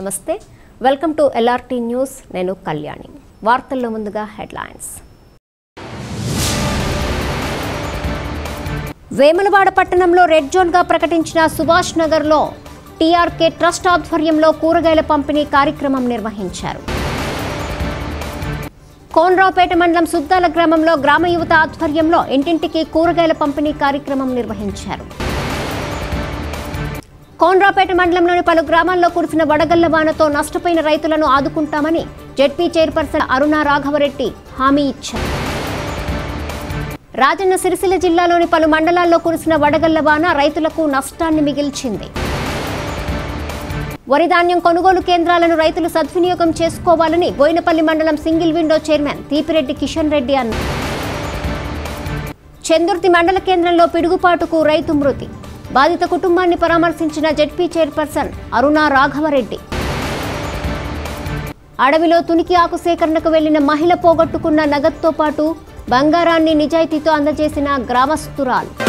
నమస్తే welcome to LRT news నేను కళ్యాణి వార్తల్లో ముందుగా హెడ్లైన్స్ వేములవాడ పట్టణంలో రెడ్ జోన్ గా ప్రకటించిన సుభాష్ నగర్లో TRK ట్రస్ట్ ఆధ్వర్యంలో కూరగాయల పంపిణీ కార్యక్రమం నిర్వహించారు కోండ్రాపేట మండలం సుద్దాల గ్రామంలో గ్రామ యువత ఆధ్వర్యంలో ఇంటింటికి కూరగాయల పంపిణీ కార్యక్రమం నిర్వహించారు కోండ్రాపేట మండలంలోని పలు గ్రామాల్లో కురిసిన వడగళ్ల వానతో నష్టపోయిన రైతులను ఆదుకుంటామని జెడ్పీ చైర్పర్సన్ అరుణ రాఘవరెడ్డి హామీ ఇచ్చారు రాజన్న సిరిసిల్ల జిల్లాలోని పలు మండలాల్లో కురిసిన వడగళ్ల వాన రైతులకు నష్టాన్ని మిగిల్చింది వరి ధాన్యం కొనుగోలు కేంద్రాలను రైతులు సద్వినియోగం చేసుకోవాలని గోయనపల్లి మండలం single window chairman తిపిరెడ్డి Kishan Reddy అన్నారు చందుర్తి మండల కేంద్రంలో పిడుగుపాటుకు రైతు మృతి బాధిత కుటుంబాన్ని పరామర్శించిన జెడ్పీ చైర్పర్సన్ అరుణ రాఘవరెడ్డి అడవిలో తునికి ఆకు సేకరణకు వెళ్లిన మహిళ పోగొట్టుకున్న నగదుతో పాటు బంగారాన్ని నిజాయితీతో అందజేసిన గ్రామస్తురాలు